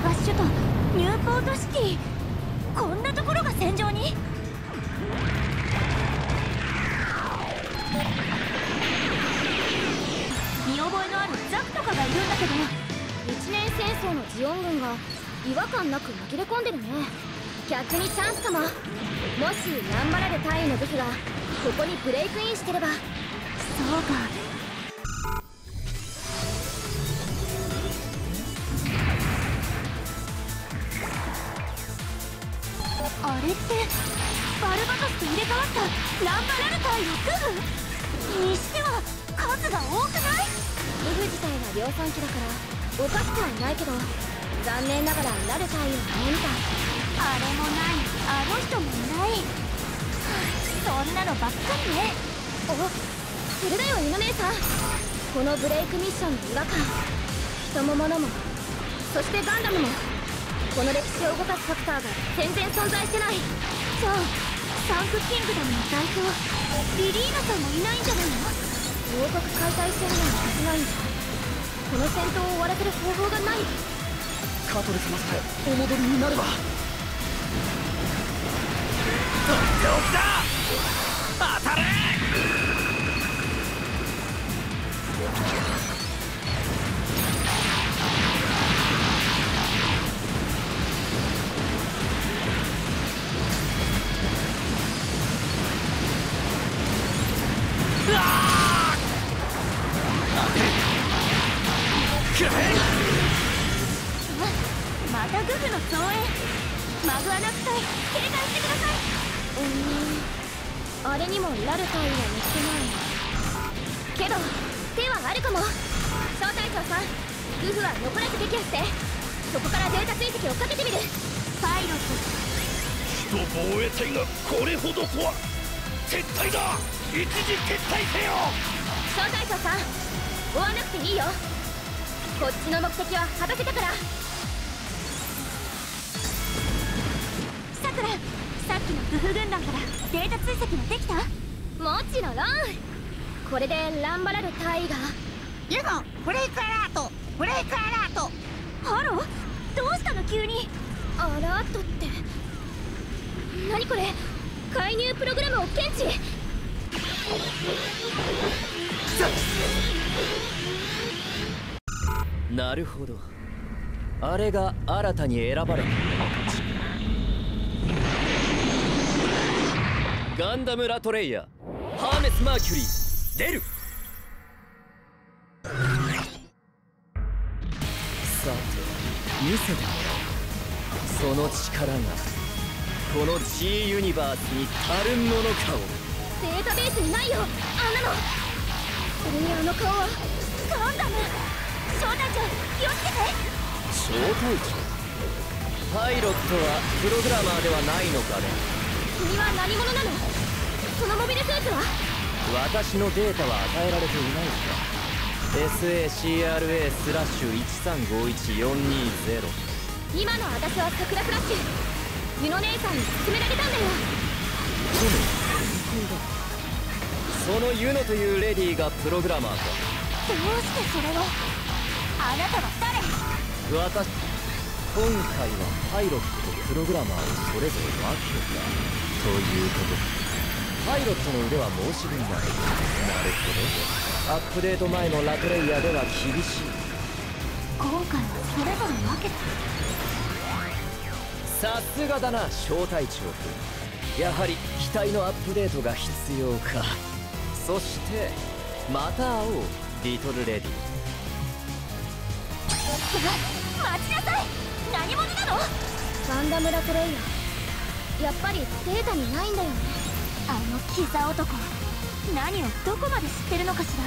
の合首都ニューポートシティ、こんなところが戦場に。見覚えのあるザクとかがいるんだけど、一年戦争のジオン軍が違和感なく紛れ込んでるね。逆にチャンスかも。もしナンバラル大尉の武器がここにブレイクインしてれば。そうか、あれってバルバトスと入れ替わったナンバラルタイのクグにしては数が多くない？クグ自体は量産機だからおかしくはいないけど、残念ながらラルタイを見たあれもないあの人もいない。そんなのばっかりね。おっ、それだよ犬姉さん、このブレイクミッションの違和感、人も物もそしてガンダムも、この歴史を動かすファクターが全然存在してない。じゃあサンクキングダムの代表リリーナさんもいないんじゃないの？王国解体宣言はしないんだ。この戦闘を終わらせる方法がない。カトル様さえお戻りになれば。とっておきだ、当たれ。またグフの増援。マグアナク隊警戒してください。あれにもラルタイは似てないけど手はあるかも。小隊長さん、グフは残らず撃破して、そこからデータ追跡をかけてみる。パイロット首都防衛隊がこれほどとは。撤退だ、一時撤退せよ。小隊長さん、追わなくていいよ。こっちの目的は果たせたから。さくら、さっきのグフ軍団からデータ追跡もできた？もちろん。これでランバラル大尉がユノ、ブレイクアラート、ブレイクアラート。ハロー、どうしたの急に。アラートって何？これ介入プログラムを検知。なるほど、あれが新たに選ばれたガンダムラトレイヤーハーネスマーキュリー出る。さて見せてもらおう、その力がこの G ユニバースに足るものかを。データベースにないよあんなの。それにあの顔はガンダム。小隊長、気をつけて。小隊長、パイロットはプログラマーではないのかね。君は何者なの？そのモビルスーツは？私のデータは与えられていないのか。 SACRA/1351420。今の私は桜フラッシュ、湯の姉さんに勧められたんだよ。その湯のというレディーがプログラマーか。どうしてそれを？あなたは誰？私、今回はパイロットとプログラマーをそれぞれ分けたということ。パイロットの腕は申し分ない。なるほど、アップデート前のラトレイヤーでは厳しい。今回はそれぞれ分けた。さすがだな小隊長君、やはり機体のアップデートが必要か。そしてまた会おうリトルレディ。待ちなさい、何者なの？ガンダムラトレイヤー、やっぱりデータにないんだよね。あのキザ男、何をどこまで知ってるのかしら。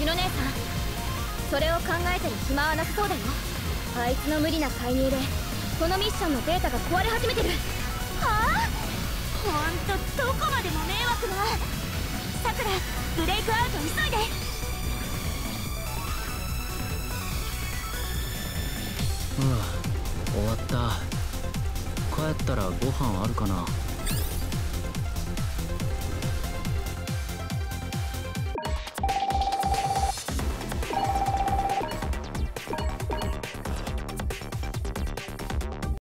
ユノ姉さん、それを考えてる暇はなさそうだよ。あいつの無理な介入でこのミッションのデータが壊れ始めてる。はあ、ほんとどこまでも迷惑な。さくら、ブレイクアウト急いで。終わった。帰ったらご飯あるかな？